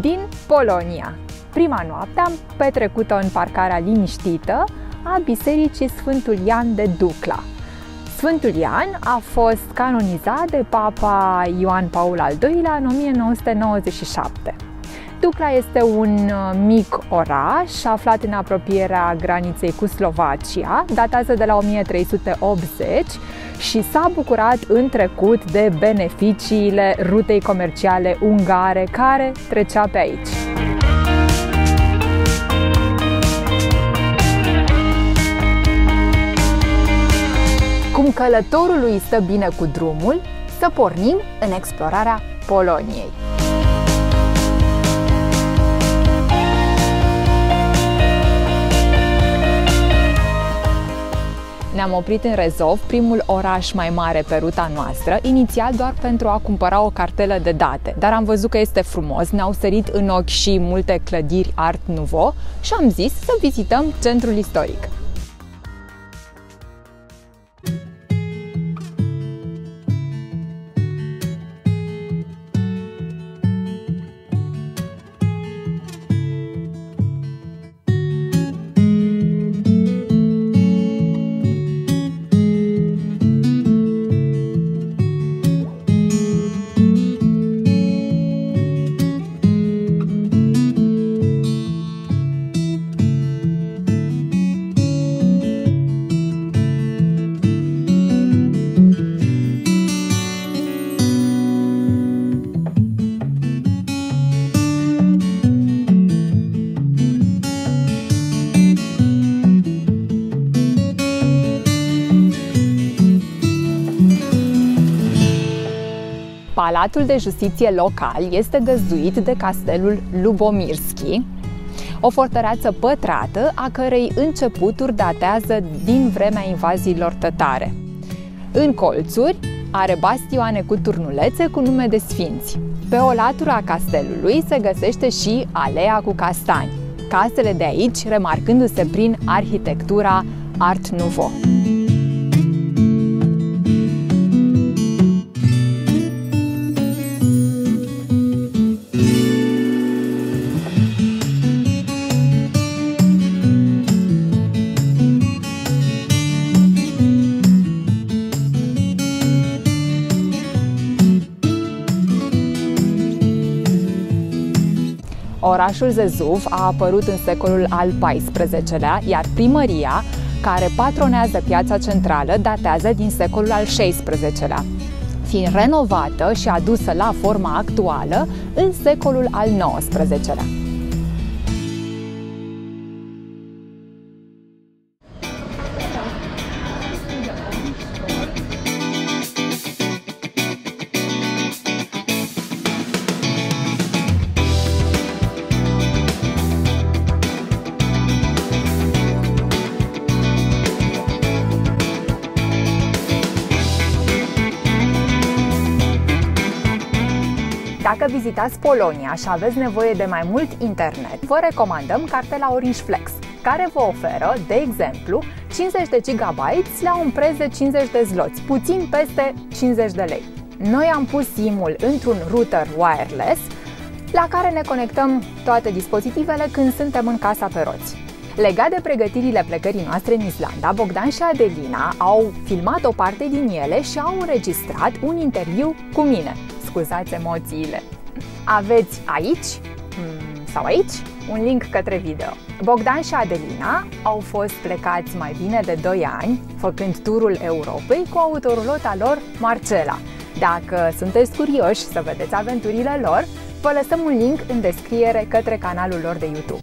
din Polonia. Prima noapte am petrecut-o în parcarea liniștită a bisericii Sfântul Ian de Ducla. Sfântul Ian a fost canonizat de Papa Ioan Paul al II-lea în 1997. Ducla este un mic oraș aflat în apropierea graniței cu Slovacia, datează de la 1380 și s-a bucurat în trecut de beneficiile rutei comerciale ungare care trecea pe aici. Cum călătorului îi stă bine cu drumul, să pornim în explorarea Poloniei. Ne-am oprit în Rzeszów, primul oraș mai mare pe ruta noastră, inițial doar pentru a cumpăra o cartelă de date, dar am văzut că este frumos, ne-au sărit în ochi și multe clădiri Art Nouveau și am zis să vizităm centrul istoric. Palatul de Justiție local este găzduit de Castelul Lubomirski, o fortăreață pătrată a cărei începuturi datează din vremea invaziilor tătare. În colțuri are bastioane cu turnulețe cu nume de sfinți. Pe o latură a castelului se găsește și Aleea cu Castani, casele de aici remarcându-se prin arhitectura Art Nouveau. Orașul Rzeszów a apărut în secolul al XIV-lea, iar primăria, care patronează piața centrală, datează din secolul al XVI-lea, fiind renovată și adusă la forma actuală în secolul al XIX-lea. Dacă vizitați Polonia și aveți nevoie de mai mult internet, vă recomandăm cartela Orange Flex, care vă oferă, de exemplu, 50 de GB la un preț de 50 de zloți, puțin peste 50 de lei. Noi am pus SIM-ul într-un router wireless, la care ne conectăm toate dispozitivele când suntem în casa pe roți. Legat de pregătirile plecării noastre în Islanda, Bogdan și Adelina au filmat o parte din ele și au înregistrat un interviu cu mine. Scuzați emoțiile. Aveți aici, sau aici, un link către video. Bogdan și Adelina au fost plecați mai bine de 2 ani, făcând turul Europei cu autorulota lor, Marcela. Dacă sunteți curioși să vedeți aventurile lor, vă lăsăm un link în descriere către canalul lor de YouTube.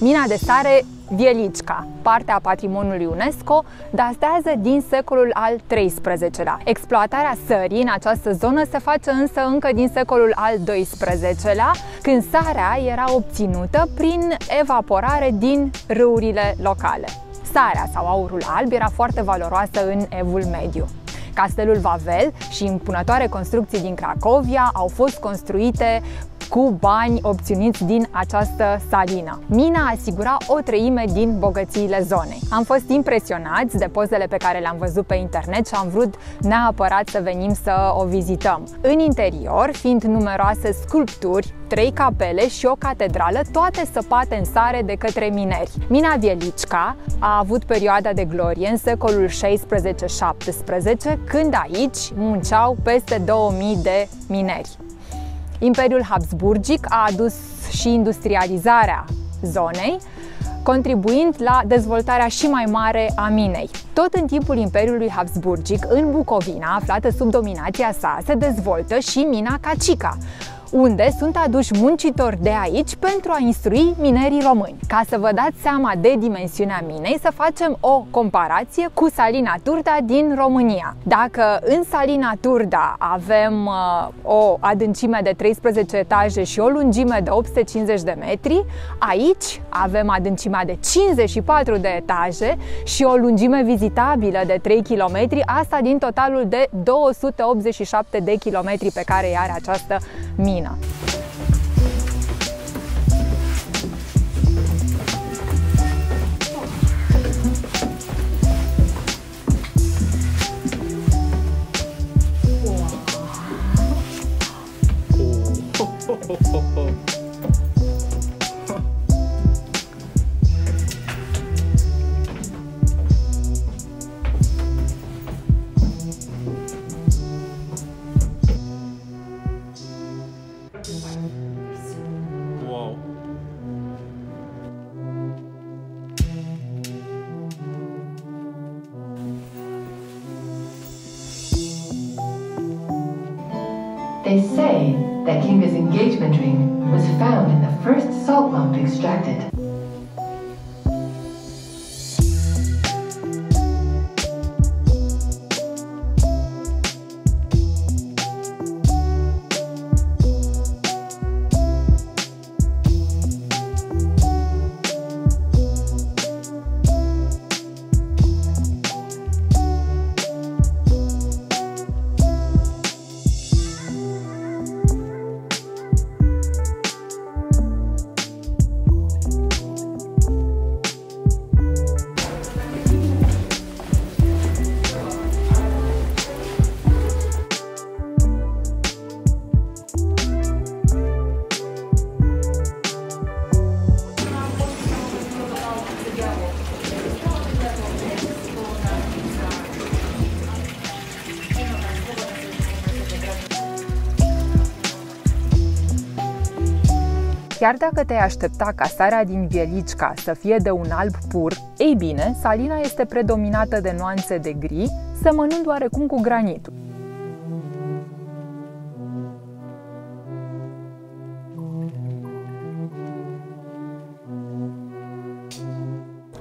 Mina de sare Wieliczka, parte a patrimoniului UNESCO, datează din secolul al XIII-lea. Exploatarea sării în această zonă se face însă încă din secolul al XII-lea, când sarea era obținută prin evaporare din râurile locale. Sarea sau aurul alb era foarte valoroasă în Evul Mediu. Castelul Wawel și impunătoare construcții din Cracovia au fost construite cu bani obținuți din această salină. Mina asigura o treime din bogățiile zonei. Am fost impresionați de pozele pe care le-am văzut pe internet și am vrut neapărat să venim să o vizităm. În interior, fiind numeroase sculpturi, 3 capele și o catedrală, toate săpate în sare de către mineri. Mina Wieliczka a avut perioada de glorie în secolul 16-17, când aici munceau peste 2000 de mineri. Imperiul Habsburgic a adus și industrializarea zonei, contribuind la dezvoltarea și mai mare a minei. Tot în timpul Imperiului Habsburgic, în Bucovina, aflată sub dominația sa, se dezvoltă și mina Cacica, unde sunt aduși muncitori de aici pentru a instrui minerii români. Ca să vă dați seama de dimensiunea minei, să facem o comparație cu Salina Turda din România. Dacă în Salina Turda avem o adâncime de 13 etaje și o lungime de 850 de metri, aici avem adâncimea de 54 de etaje și o lungime vizitabilă de 3 km, asta din totalul de 287 de kilometri pe care îi are această mină. They say that Kinga's engagement ring was found in the first salt lump extracted. Chiar dacă te-ai aștepta ca sarea din Wieliczka să fie de un alb pur, ei bine, salina este predominată de nuanțe de gri, semănând oarecum cu granitul.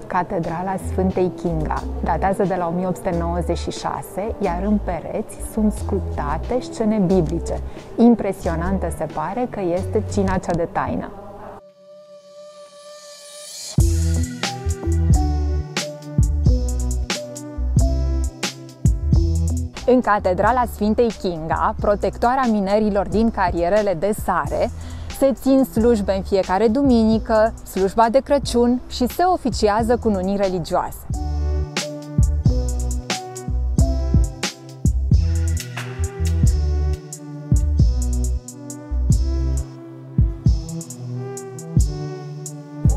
Catedrala Sfântei Kinga datează de la 1896, iar în pereți sunt sculptate scene biblice. Impresionantă se pare că este cina cea de taină. În catedrala Sfântei Kinga, protectoarea minerilor din carierele de sare, se țin slujbe în fiecare duminică, slujba de Crăciun și se oficiază cununii religioase.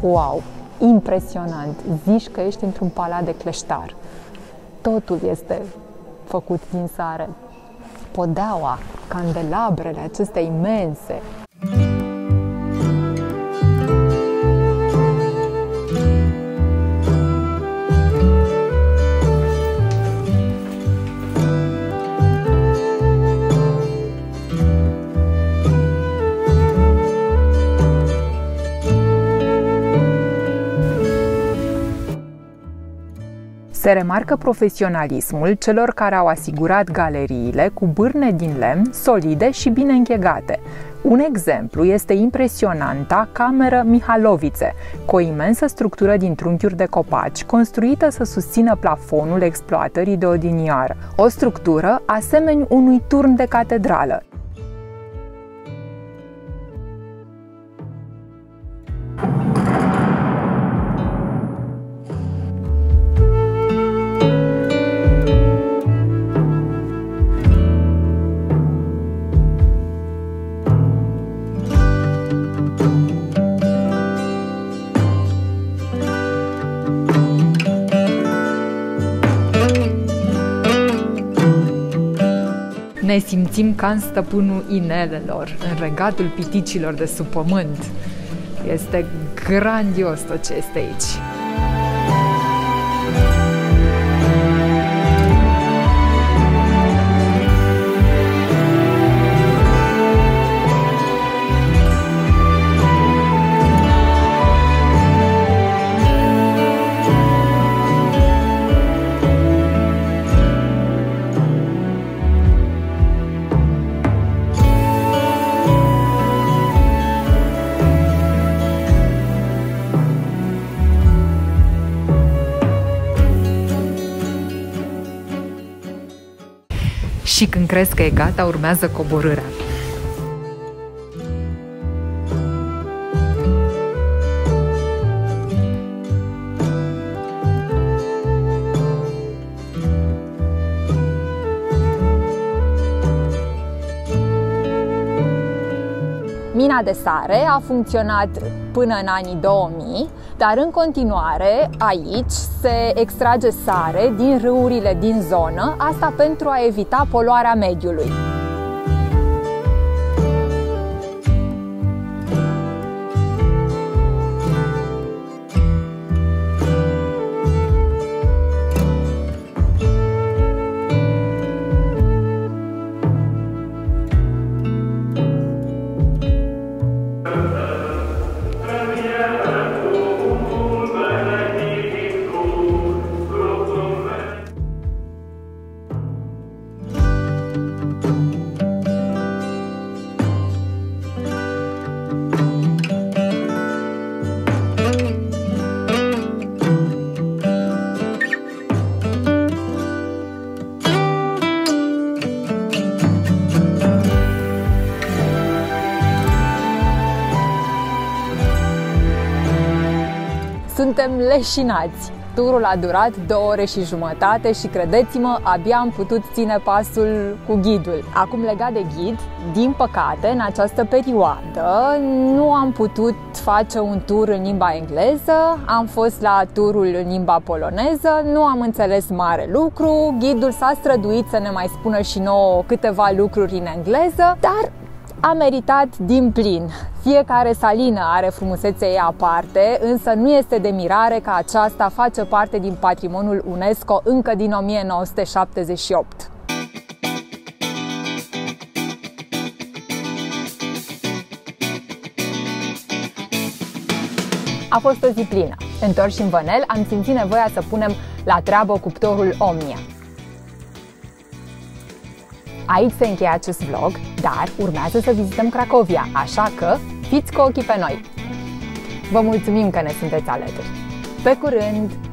Wow! Impresionant! Zici că ești într-un palat de cleștar. Totul este făcut din sare. Podeaua, candelabrele acestea imense. Se remarcă profesionalismul celor care au asigurat galeriile cu bârne din lemn solide și bine închegate. Un exemplu este impresionanta cameră Mihalovice, cu o imensă structură din trunchiuri de copaci, construită să susțină plafonul exploatării de odinioară, o structură asemeni unui turn de catedrală. ne simțim ca în stăpânul inelelor, în regatul piticilor de sub pământ. Este grandios tot ce este aici. Și când crezi că e gata, urmează coborârea. Mina de sare a funcționat până în anii 2000, dar în continuare aici se extrage sare din râurile din zonă, asta pentru a evita poluarea mediului. Suntem leșinați. Turul a durat 2 ore și jumătate și, credeți-mă, abia am putut ține pasul cu ghidul. Acum, legat de ghid, din păcate, în această perioadă nu am putut face un tur în limba engleză, am fost la turul în limba poloneză, nu am înțeles mare lucru, ghidul s-a străduit să ne mai spună și nouă câteva lucruri în engleză, dar a meritat din plin. Fiecare salină are frumusețea ei aparte, însă nu este de mirare că aceasta face parte din patrimoniul UNESCO încă din 1978. A fost o zi plină. Întorși în Vănel, am simțit nevoia să punem la treabă cuptorul Omnia. Aici se încheie acest vlog, dar urmează să vizităm Cracovia, așa că fiți cu ochii pe noi! Vă mulțumim că ne sunteți alături! Pe curând!